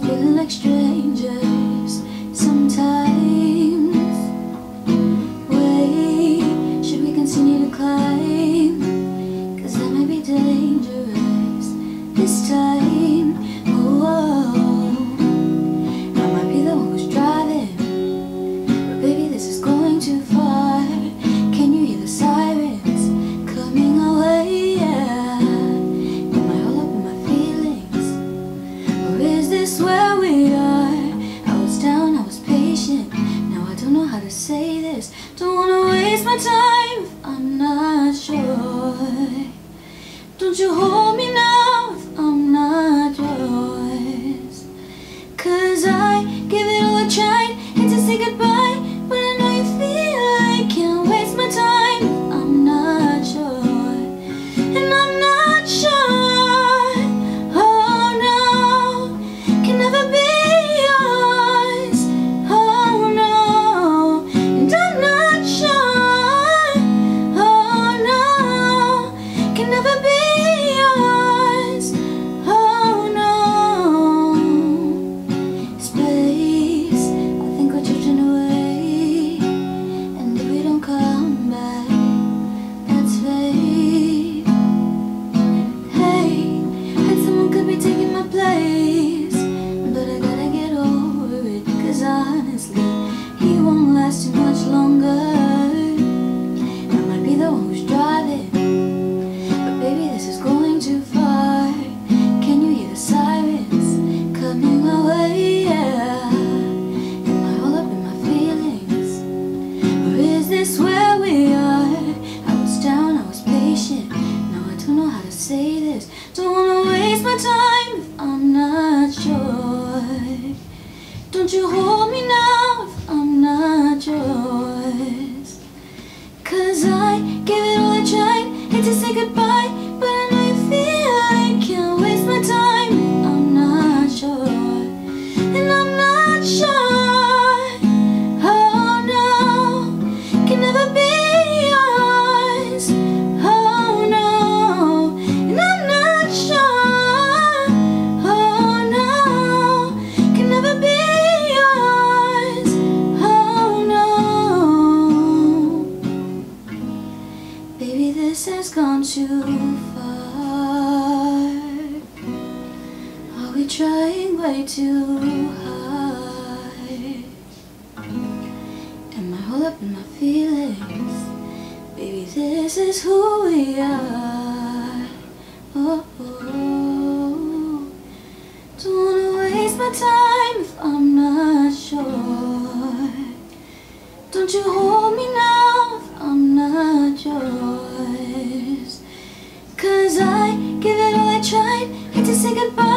feel like strangers sometimes. Wait, should we continue to climb? 'Cause that might be dangerous this time. Oh, I might be the one who's driving, but baby, this is going too far. Can you hear the sirens coming away? Yeah. Am I all up in my feelings, or is this where we are? I was down, I was patient, now I don't know how to say this. Don't wanna waste my time if I'm not sure. Don't you hold me now if I'm not yours, 'cause I give it all I tried, and to say goodbye, but I know you feel I can't waste my time. I'm not sure, and I'm not sure. Oh no, can never be yours. Oh no, and I'm not sure. Oh no, can never be yours. Oh no, space. I think we're drifting away, and if we don't come back, that's fate. Hey, heard someone could be taking my place, but I gotta get over it, 'cause honestly, he won't last too much longer. I might be the one who's driving, but baby, this is going too far. Can you hear the sirens coming away? Yeah. Am I all up in my feelings, or is this where we are? I was down, I was patient, now I don't know how to say this. Don't wanna waste my time if I'm not sure. Don't you hold me now if I'm not yours, 'cause I gave it all I tried, hate to say goodbye, but I know you feel I can't waste my time. I'm not sure, and I'm not sure. Oh no, can never be yours. Oh no, and I'm not sure. Oh no, can never be yours. Oh no. Baby, this has gone too far. Are we trying way too hard? Am I all up in my feelings? Baby, this is who we are. Oh, don't wanna waste my time if I'm not sure. Don't you hold me now if I'm not yours, 'cause I give it all I tried, hate to say goodbye.